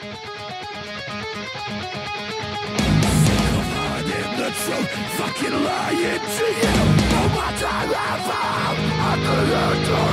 Hiding the truth, fucking lying to you. No matter how I'm under your door.